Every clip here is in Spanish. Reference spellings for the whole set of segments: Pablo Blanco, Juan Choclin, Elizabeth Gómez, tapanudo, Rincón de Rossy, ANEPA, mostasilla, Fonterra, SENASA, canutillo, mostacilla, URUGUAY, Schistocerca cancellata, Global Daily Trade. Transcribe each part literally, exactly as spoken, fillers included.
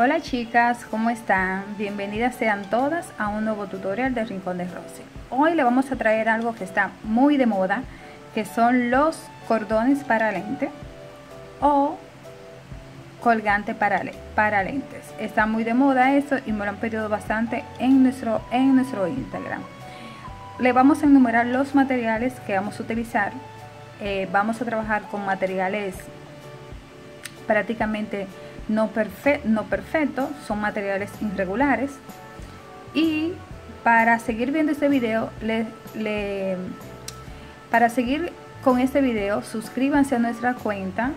Hola chicas, ¿cómo están? Bienvenidas sean todas a un nuevo tutorial de Rincón de Rossy. Hoy le vamos a traer algo que está muy de moda, que son los cordones para lente o colgante para, para lentes. Está muy de moda eso y me lo han pedido bastante en nuestro, en nuestro Instagram. Le vamos a enumerar los materiales que vamos a utilizar. Eh, vamos a trabajar con materiales prácticamente no perfecto, no perfecto, son materiales irregulares. Y para seguir viendo este video, le, le, para seguir con este video, suscríbanse a nuestra cuenta,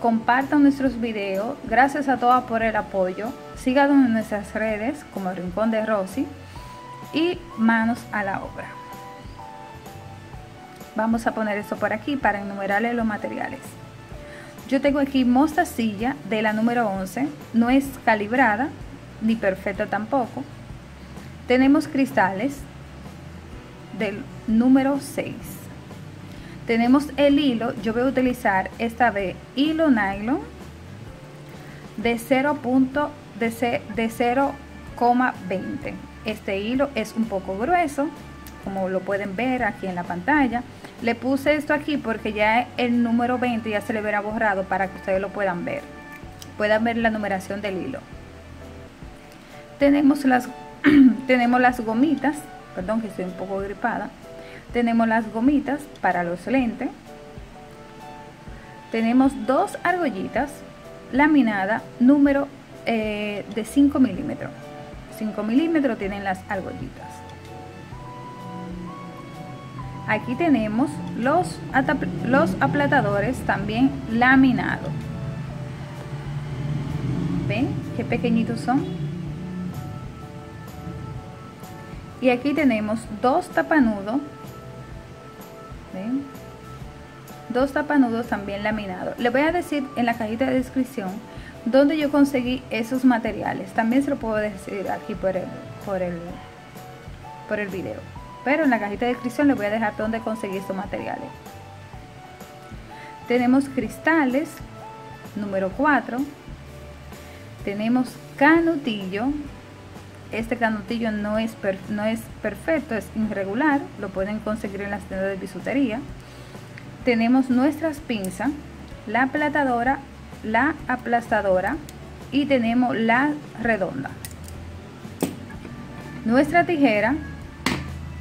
compartan nuestros videos. Gracias a todas por el apoyo. Síganos en nuestras redes como Rincón de Rossy y manos a la obra. Vamos a poner esto por aquí para enumerarles los materiales. Yo tengo aquí mostasilla de la número once, no es calibrada ni perfecta tampoco. Tenemos cristales del número seis. Tenemos el hilo, yo voy a utilizar esta vez hilo nylon de cero punto veinte. Este hilo es un poco grueso, como lo pueden ver aquí en la pantalla. Le puse esto aquí porque ya el número veinte ya se le verá borrado para que ustedes lo puedan ver. Puedan ver la numeración del hilo. Tenemos las, tenemos las gomitas, perdón que estoy un poco gripada. Tenemos las gomitas para los lentes. Tenemos dos argollitas laminadas número eh, de cinco milímetros. cinco milímetros tienen las argollitas. Aquí tenemos los, los aplatadores también laminados. ¿Ven qué pequeñitos son? Y aquí tenemos dos tapanudos. ¿Ven? Dos tapanudos también laminados. Les voy a decir en la cajita de descripción dónde yo conseguí esos materiales. También se lo puedo decir aquí por el, por el, por el video. Pero en la cajita de descripción les voy a dejar donde conseguí estos materiales. Tenemos cristales número cuatro. Tenemos canutillo. Este canutillo no es, per, no es perfecto, es irregular. Lo pueden conseguir en las tiendas de bisutería. Tenemos nuestras pinzas, la aplatadora, la aplastadora y tenemos la redonda. Nuestra tijera.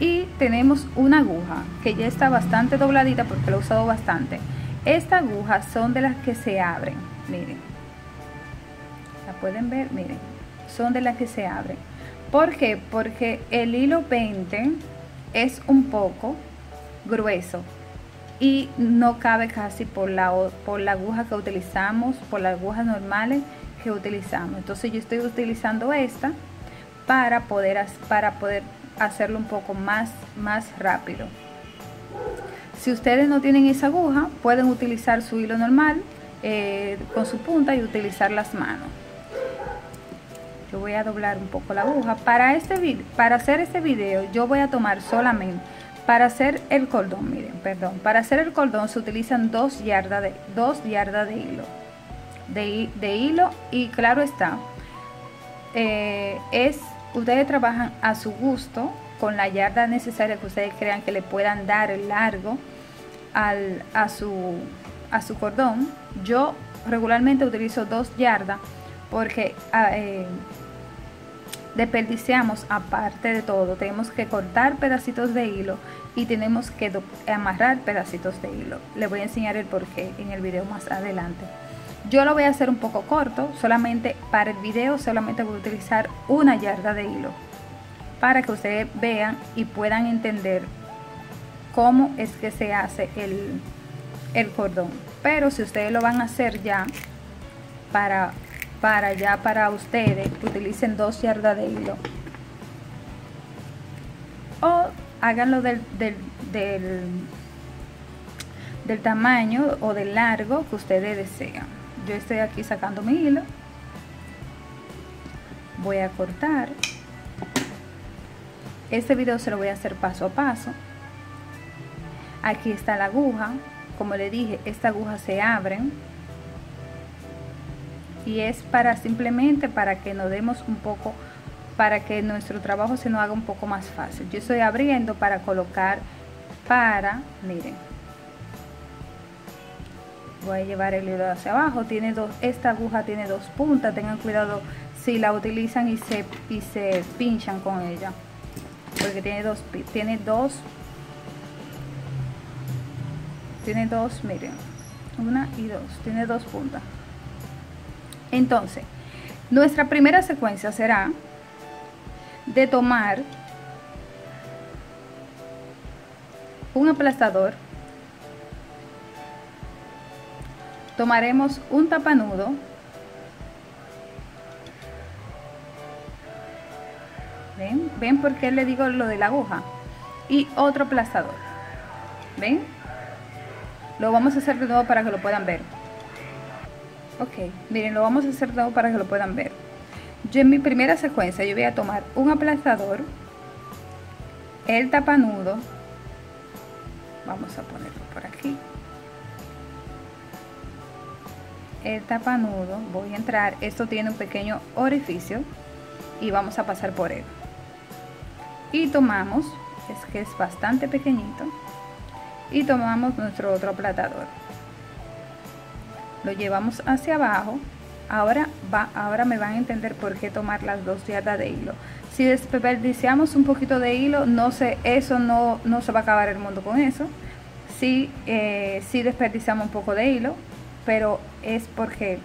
Y tenemos una aguja que ya está bastante dobladita porque la he usado bastante. Estas agujas son de las que se abren, miren. ¿La pueden ver? Miren, son de las que se abren. ¿Por qué? Porque el hilo veinte es un poco grueso y no cabe casi por la, por la aguja que utilizamos, por las agujas normales que utilizamos. Entonces yo estoy utilizando esta para poder, para poder hacerlo un poco más más rápido. Si ustedes no tienen esa aguja, pueden utilizar su hilo normal eh, con su punta y utilizar las manos. Yo voy a doblar un poco la aguja para este para hacer este video. Yo voy a tomar solamente para hacer el cordón. Miren, perdón, para hacer el cordón se utilizan dos yardas de dos yardas de hilo de, de hilo y claro está eh, es ustedes trabajan a su gusto con la yarda necesaria que ustedes crean que le puedan dar el largo al, a, su, a su cordón. Yo regularmente utilizo dos yardas porque eh, desperdiciamos, aparte de todo, tenemos que cortar pedacitos de hilo y tenemos que amarrar pedacitos de hilo. Les voy a enseñar el porqué en el video más adelante. Yo lo voy a hacer un poco corto, solamente para el video, solamente voy a utilizar una yarda de hilo para que ustedes vean y puedan entender cómo es que se hace el, el cordón. Pero si ustedes lo van a hacer ya para, para ya para ustedes, utilicen dos yardas de hilo o háganlo del, del, del, del tamaño o del largo que ustedes desean. Yo estoy aquí sacando mi hilo, voy a cortar. Este video se lo voy a hacer paso a paso. Aquí está la aguja, como le dije, esta aguja se abre y es para simplemente para que nos demos un poco, para que nuestro trabajo se nos haga un poco más fácil. Yo estoy abriendo para colocar, para, miren, voy a llevar el hilo hacia abajo. Tiene dos, esta aguja tiene dos puntas, tengan cuidado si la utilizan y se, y se pinchan con ella, porque tiene dos, tiene dos, tiene dos, miren, una y dos, tiene dos puntas. Entonces, nuestra primera secuencia será de tomar un aplastador, tomaremos un tapanudo, ¿ven? ¿Ven por qué le digo lo de la aguja? Y otro aplastador, ¿ven? Lo vamos a hacer de nuevo para que lo puedan ver. Ok, miren, lo vamos a hacer de nuevo para que lo puedan ver. Yo en mi primera secuencia yo voy a tomar un aplastador, el tapanudo, vamos a ponerlo por aquí, el tapanudo, voy a entrar, esto tiene un pequeño orificio y vamos a pasar por él. Y tomamos, es que es bastante pequeñito, y tomamos nuestro otro aplastador. Lo llevamos hacia abajo. Ahora, va, ahora me van a entender por qué tomar las dos yardas de hilo. Si desperdiciamos un poquito de hilo, no sé, eso no, no se va a acabar el mundo con eso. Si, eh, si desperdiciamos un poco de hilo, pero es porque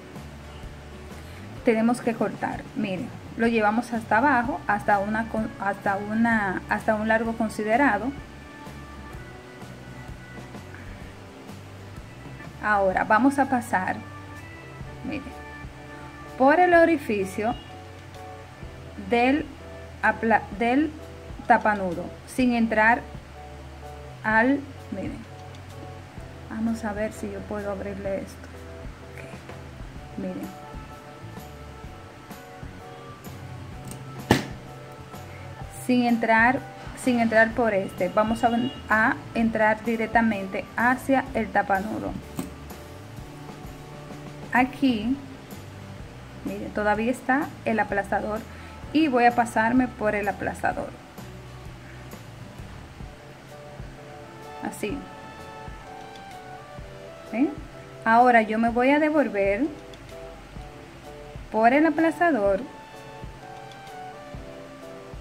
tenemos que cortar. Miren, lo llevamos hasta abajo, hasta, una, hasta, una, hasta un largo considerado. Ahora vamos a pasar, miren, por el orificio del, del tapanudo, sin entrar al, miren, vamos a ver si yo puedo abrirle esto, okay. Miren, sin entrar, sin entrar por este, vamos a, a entrar directamente hacia el tapanudo. Aquí, miren, todavía está el aplastador y voy a pasarme por el aplastador. Así. ¿Ven? Ahora yo me voy a devolver por el aplastador.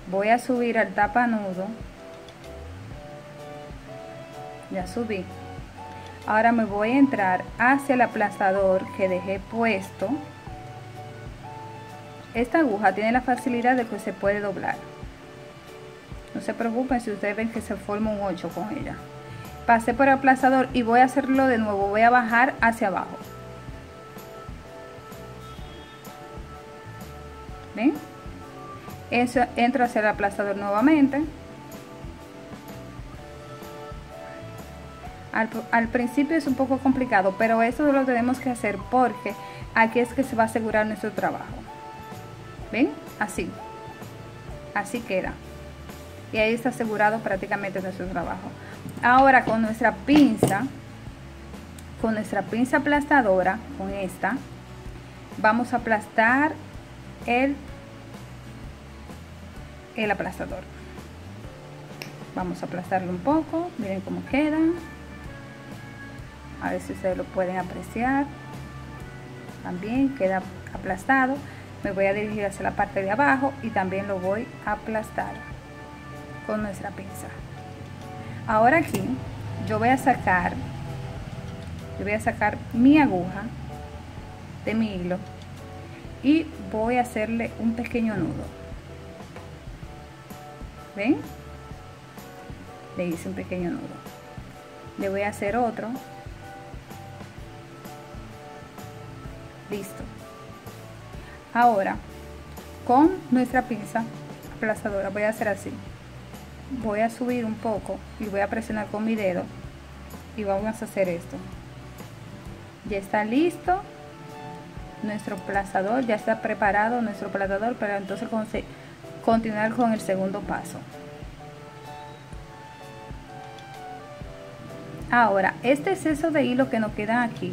Voy a subir al tapanudo. Ya subí. Ahora me voy a entrar hacia el aplastador que dejé puesto. Esta aguja tiene la facilidad de que se puede doblar. No se preocupen si ustedes ven que se forma un ocho con ella. Pasé por el aplastador y voy a hacerlo de nuevo. Voy a bajar hacia abajo. ¿Ven? Eso, entro hacia el aplastador nuevamente. Al, al principio es un poco complicado, pero eso lo tenemos que hacer porque aquí es que se va a asegurar nuestro trabajo. ¿Ven? Así. Así queda. Y ahí está asegurado prácticamente nuestro trabajo. Ahora con nuestra pinza, con nuestra pinza aplastadora, con esta, vamos a aplastar el, el aplastador. Vamos a aplastarlo un poco, miren cómo queda. A ver si ustedes lo pueden apreciar. También queda aplastado. Me voy a dirigir hacia la parte de abajo y también lo voy a aplastar con nuestra pinza. Ahora aquí yo voy a sacar, yo voy a sacar mi aguja de mi hilo y voy a hacerle un pequeño nudo. ¿Ven? Le hice un pequeño nudo. Le voy a hacer otro. Listo. Ahora con nuestra pinza aplastadora voy a hacer así, voy a subir un poco y voy a presionar con mi dedo y vamos a hacer esto. Ya está listo nuestro aplastador, ya está preparado nuestro aplastador, pero entonces con, continuar con el segundo paso. Ahora este exceso de hilo que nos queda aquí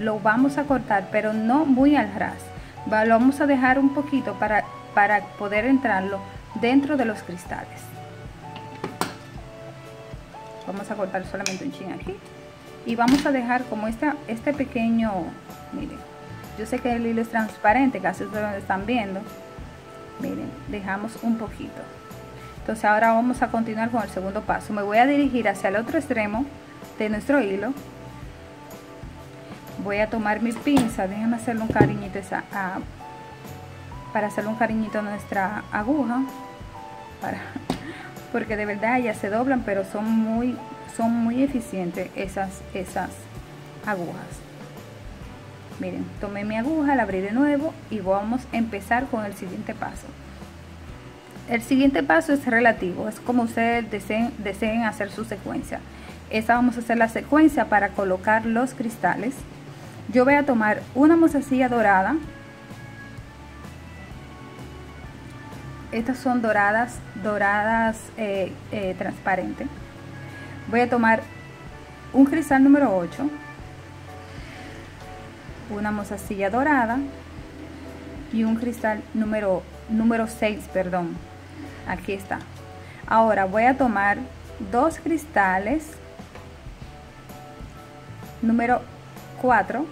lo vamos a cortar, pero no muy al ras. Lo vamos a dejar un poquito para, para poder entrarlo dentro de los cristales. Vamos a cortar solamente un chin aquí y vamos a dejar como esta, este pequeño, miren, yo sé que el hilo es transparente, casi ustedes lo están viendo, miren, dejamos un poquito. Entonces ahora vamos a continuar con el segundo paso. Me voy a dirigir hacia el otro extremo de nuestro hilo. Voy a tomar mi pinza, déjenme hacerle un cariñito esa, a, para hacerle un cariñito a nuestra aguja, para, porque de verdad ellas se doblan, pero son muy, son muy eficientes esas, esas agujas. Miren, tomé mi aguja, la abrí de nuevo y vamos a empezar con el siguiente paso. El siguiente paso es relativo, es como ustedes deseen, deseen hacer su secuencia. Esta vamos a hacer la secuencia para colocar los cristales. Yo voy a tomar una mostacilla dorada. Estas son doradas, doradas eh, eh, transparente. Voy a tomar un cristal número ocho. Una mostacilla dorada. Y un cristal número, número seis, perdón. Aquí está. Ahora voy a tomar dos cristales número cuatro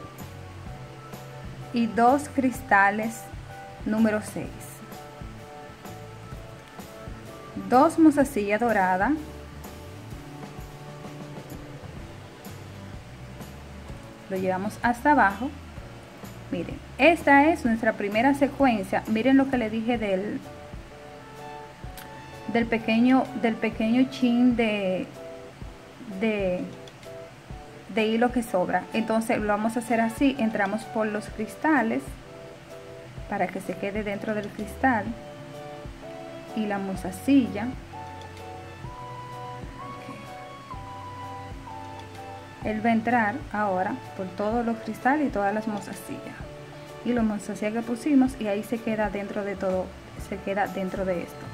y dos cristales número seis, dos mostacillas doradas, lo llevamos hasta abajo. Miren, esta es nuestra primera secuencia. Miren lo que le dije del del pequeño del pequeño chin de de de hilo que sobra. Entonces lo vamos a hacer así, entramos por los cristales para que se quede dentro del cristal y la mostacilla. Él va a entrar ahora por todos los cristales y todas las mostacillas y los mostacillas que pusimos, y ahí se queda dentro de todo, se queda dentro de esto.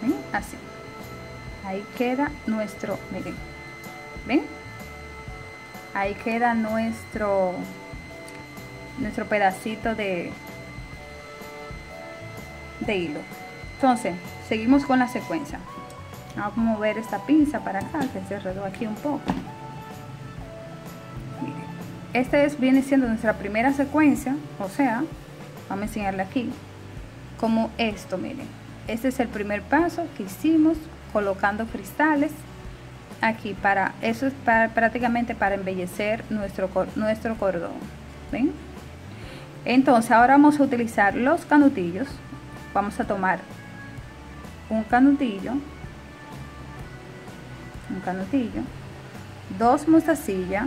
¿Ven? Así. Ahí queda nuestro, miren, ¿ven? Ahí queda nuestro nuestro pedacito de de hilo. Entonces, seguimos con la secuencia. Vamos a mover esta pinza para acá, que se enredó aquí un poco. Miren, esta es, viene siendo nuestra primera secuencia, o sea, vamos a enseñarle aquí, como esto, miren. Este es el primer paso que hicimos colocando cristales aquí para, eso es para, prácticamente para embellecer nuestro, nuestro cordón. ¿Ven? Entonces ahora vamos a utilizar los canutillos. Vamos a tomar un canutillo, un canutillo, dos mostacillas,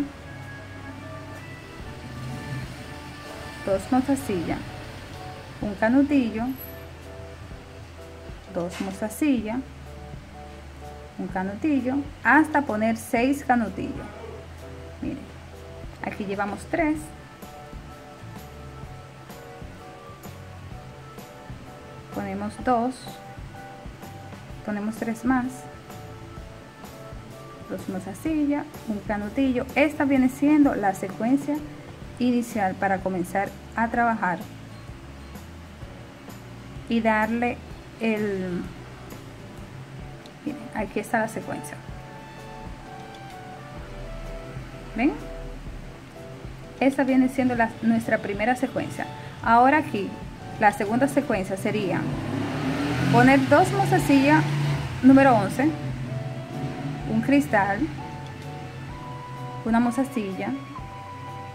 dos mostacillas, un canutillo, dos mostacillas, un canutillo, hasta poner seis canutillos. Miren, aquí llevamos tres. Ponemos dos, ponemos tres más, dos mostacillas, un canutillo. Esta viene siendo la secuencia inicial para comenzar a trabajar y darle el... Miren, aquí está la secuencia. ¿Ven? Esta viene siendo la, nuestra primera secuencia. Ahora aquí, la segunda secuencia sería poner dos mostacillas número once, un cristal, una mostacilla,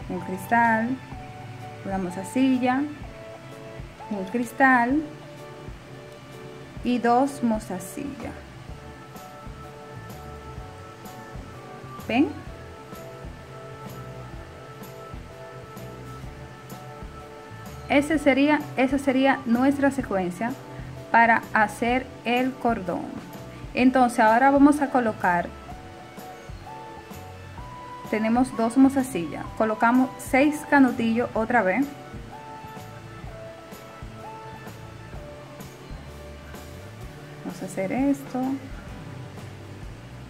un cristal, una mostacilla, un cristal y dos mostacillas. ¿Ven? Ese sería, esa sería nuestra secuencia para hacer el cordón. Entonces ahora vamos a colocar, tenemos dos mostacillas, colocamos seis canutillos otra vez. Vamos a hacer esto.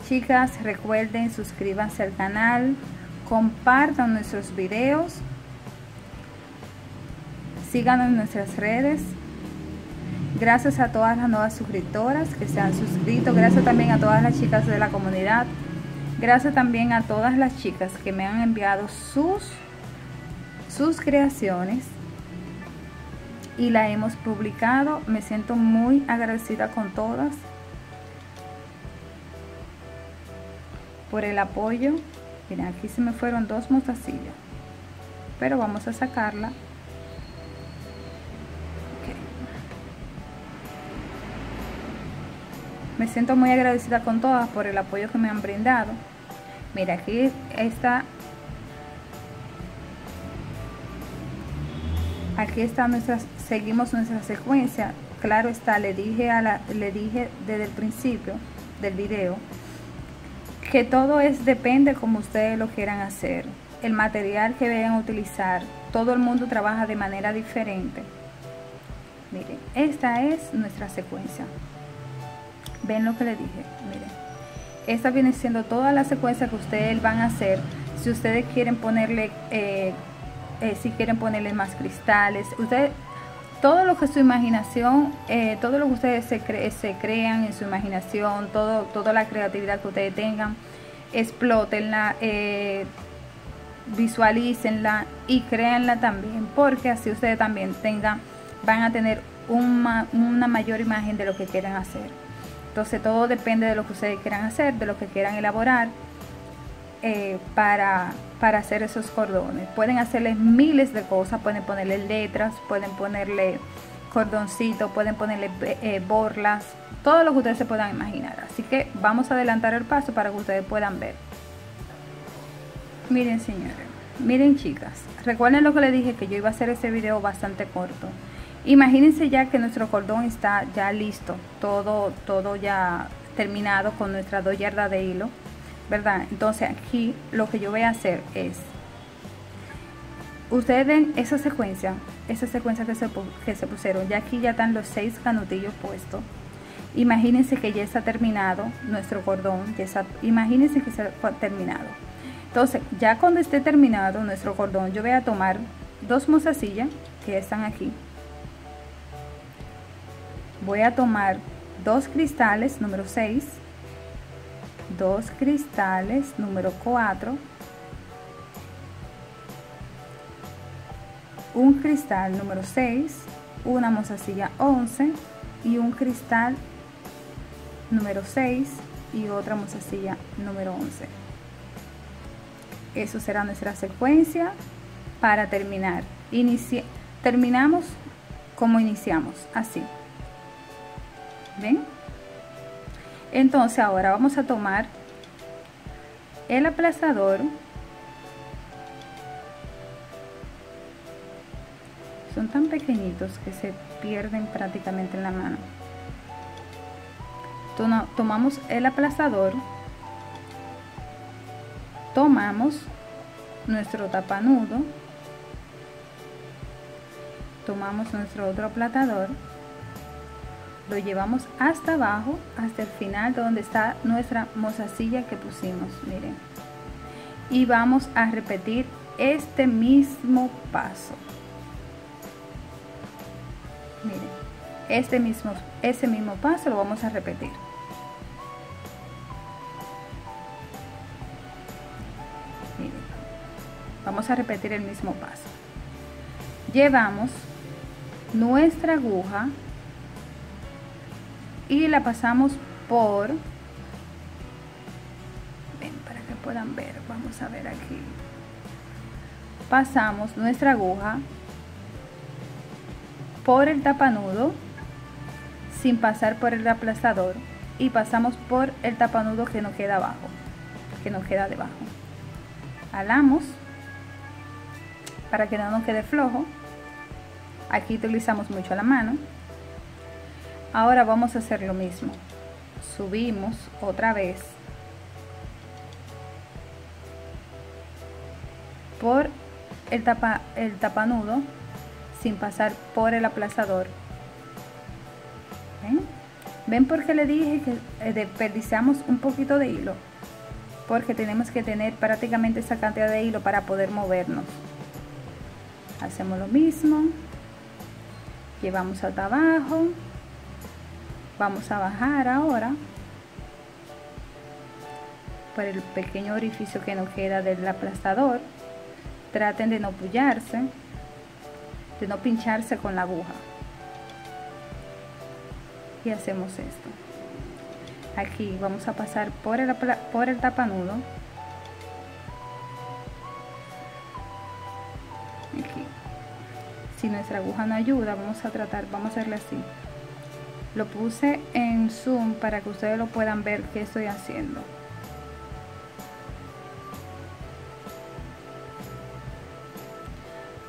Chicas, recuerden, suscríbanse al canal, compartan nuestros videos Síganos en nuestras redes. Gracias a todas las nuevas suscriptoras que se han suscrito. Gracias también a todas las chicas de la comunidad. Gracias también a todas las chicas que me han enviado sus, sus creaciones y la hemos publicado. Me siento muy agradecida con todas por el apoyo. Miren, aquí se me fueron dos mostasillas, pero vamos a sacarla. Me siento muy agradecida con todas por el apoyo que me han brindado. Mira, aquí está, aquí está nuestra, seguimos nuestra secuencia. Claro está, le dije, a la, le dije desde el principio del video que todo es depende como ustedes lo quieran hacer. El material que vayan a utilizar, todo el mundo trabaja de manera diferente. Miren, esta es nuestra secuencia. Ven lo que le dije, miren, esta viene siendo toda la secuencia que ustedes van a hacer. Si ustedes quieren ponerle, eh, eh, si quieren ponerle más cristales, ustedes, todo lo que su imaginación, eh, todo lo que ustedes se, cre se crean en su imaginación, todo, toda la creatividad que ustedes tengan, explótenla, eh, visualícenla y créanla también, porque así ustedes también tengan, van a tener una, una mayor imagen de lo que quieran hacer. Entonces todo depende de lo que ustedes quieran hacer, de lo que quieran elaborar eh, para, para hacer esos cordones. Pueden hacerles miles de cosas, pueden ponerle letras, pueden ponerle cordoncitos, pueden ponerle eh, borlas, todo lo que ustedes se puedan imaginar. Así que vamos a adelantar el paso para que ustedes puedan ver. Miren señores, miren chicas, recuerden lo que les dije, que yo iba a hacer ese video bastante corto. Imagínense ya que nuestro cordón está ya listo, todo, todo ya terminado con nuestras dos yardas de hilo, ¿verdad? Entonces aquí lo que yo voy a hacer es, ustedes ven esa secuencia, esa secuencia que se, que se pusieron, ya aquí ya están los seis canutillos puestos. Imagínense que ya está terminado nuestro cordón, ya está, imagínense que está terminado. Entonces ya cuando esté terminado nuestro cordón, yo voy a tomar dos mostasillas que están aquí. Voy a tomar dos cristales número seis, dos cristales número cuatro, un cristal número seis, una mostasilla once y un cristal número seis y otra mostasilla número once. Eso será nuestra secuencia para terminar. Inici- terminamos como iniciamos, así. ¿Ven? Entonces ahora vamos a tomar el aplastador. Son tan pequeñitos que se pierden prácticamente en la mano. Tomamos el aplastador, tomamos nuestro tapanudo, tomamos nuestro otro aplastador, lo llevamos hasta abajo, hasta el final donde está nuestra mostasilla que pusimos, miren, y vamos a repetir este mismo paso, miren, este mismo, ese mismo paso lo vamos a repetir. Miren, vamos a repetir el mismo paso. Llevamos nuestra aguja y la pasamos por, ven para que puedan ver, vamos a ver aquí, pasamos nuestra aguja por el tapanudo sin pasar por el aplastador y pasamos por el tapanudo que nos queda abajo, que nos queda debajo, jalamos para que no nos quede flojo, aquí utilizamos mucho la mano. Ahora vamos a hacer lo mismo, subimos otra vez por el, tapa, el tapanudo sin pasar por el aplastador. ¿Ven? ¿Ven por qué le dije que desperdiciamos un poquito de hilo? Porque tenemos que tener prácticamente esa cantidad de hilo para poder movernos. Hacemos lo mismo, llevamos hasta abajo, vamos a bajar ahora por el pequeño orificio que nos queda del aplastador. Traten de no pullarse, de no pincharse con la aguja, y hacemos esto. Aquí vamos a pasar por el, por el tapanudo. Aquí. Si nuestra aguja no ayuda, vamos a tratar, vamos a hacerle así. Lo puse en zoom para que ustedes lo puedan ver qué estoy haciendo.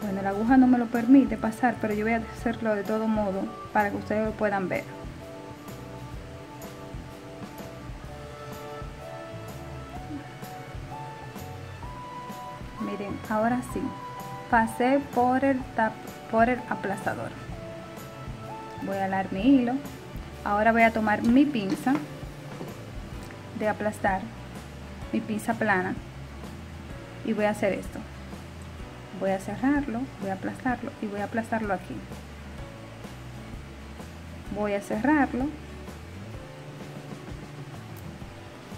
Bueno, la aguja no me lo permite pasar, pero yo voy a hacerlo de todo modo para que ustedes lo puedan ver. Miren, ahora sí, pasé por el, tap, por el aplastador. Voy a alar mi hilo. Ahora voy a tomar mi pinza de aplastar, mi pinza plana, y voy a hacer esto. Voy a cerrarlo, voy a aplastarlo y voy a aplastarlo aquí. Voy a cerrarlo.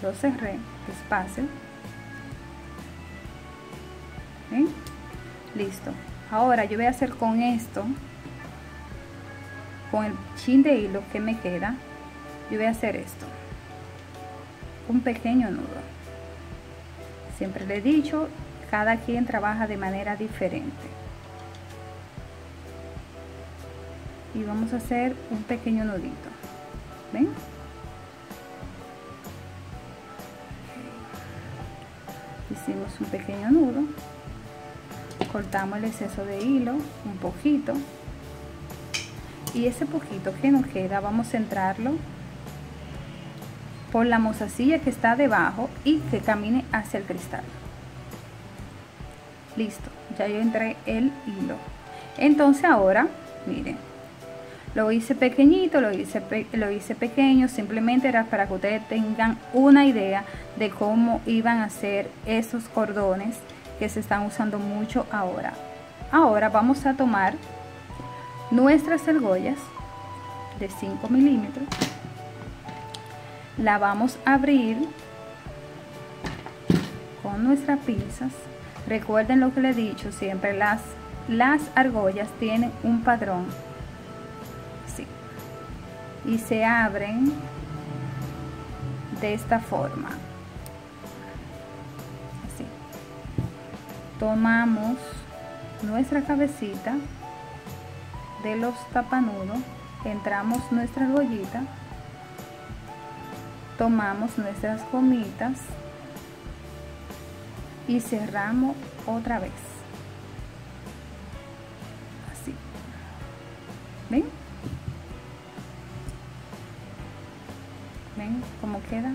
Lo cerré despacio. ¿Sí? Listo. Ahora yo voy a hacer con esto, con el chin de hilo que me queda, yo voy a hacer esto. Un pequeño nudo. Siempre le he dicho, cada quien trabaja de manera diferente. Y vamos a hacer un pequeño nudito. ¿Ven? Hicimos un pequeño nudo. Cortamos el exceso de hilo, un poquito. Y ese poquito que nos queda, vamos a centrarlo por la mostasilla que está debajo y que camine hacia el cristal. Listo, ya yo entré el hilo. Entonces ahora, miren, lo hice pequeñito, lo hice, pe lo hice pequeño, simplemente era para que ustedes tengan una idea de cómo iban a hacer esos cordones que se están usando mucho ahora. Ahora vamos a tomar nuestras argollas de cinco milímetros, la vamos a abrir con nuestras pinzas. Recuerden lo que les he dicho siempre, las, las argollas tienen un patrón, sí, y se abren de esta forma, así. Tomamos nuestra cabecita de los tapanudos, entramos nuestra argollita, tomamos nuestras gomitas y cerramos otra vez, así. ¿Ven? ¿Ven cómo queda?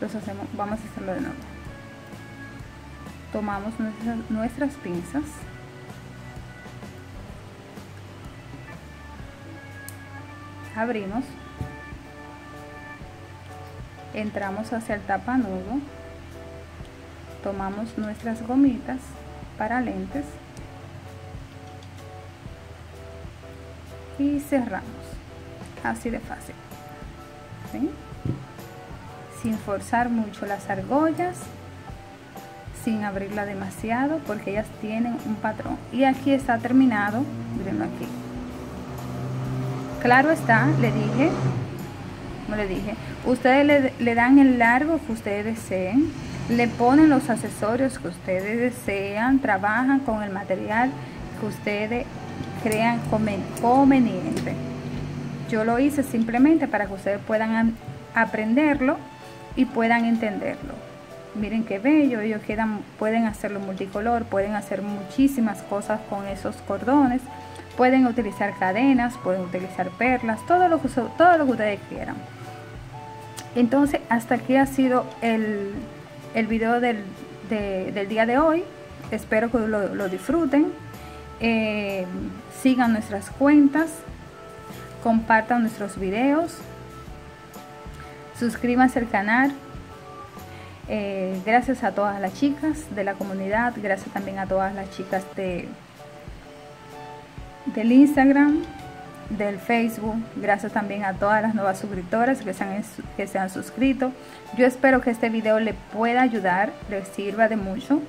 Los hacemos, vamos a hacerlo de nuevo. Tomamos nuestras, nuestras pinzas, abrimos, entramos hacia el tapanudo, tomamos nuestras gomitas para lentes y cerramos, así de fácil. ¿Sí? Sin forzar mucho las argollas, sin abrirla demasiado, porque ellas tienen un patrón. Y aquí está terminado, mirenlo aquí. Claro está, le dije, como le dije, ustedes le, le dan el largo que ustedes deseen, le ponen los accesorios que ustedes desean, trabajan con el material que ustedes crean conveniente. Yo lo hice simplemente para que ustedes puedan aprenderlo y puedan entenderlo. Miren qué bello, ellos quedan, pueden hacerlo multicolor, pueden hacer muchísimas cosas con esos cordones, pueden utilizar cadenas, pueden utilizar perlas, todo lo que, todo lo que ustedes quieran. Entonces, hasta aquí ha sido el, el video del, de, del día de hoy. Espero que lo, lo disfruten. Eh, sigan nuestras cuentas, compartan nuestros videos, suscríbanse al canal. Eh, gracias a todas las chicas de la comunidad, gracias también a todas las chicas de, del Instagram, del Facebook, gracias también a todas las nuevas suscriptoras que se han, que se han suscrito. Yo espero que este video le pueda ayudar, les sirva de mucho.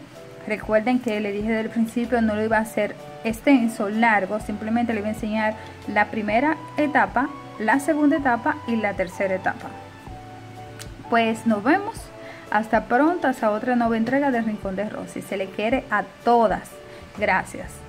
Recuerden que le dije desde el principio, no lo iba a hacer extenso, largo, simplemente le voy a enseñar la primera etapa, la segunda etapa y la tercera etapa. Pues nos vemos, hasta pronto, hasta otra nueva entrega de Rincón de Rossy. Se le quiere a todas, gracias.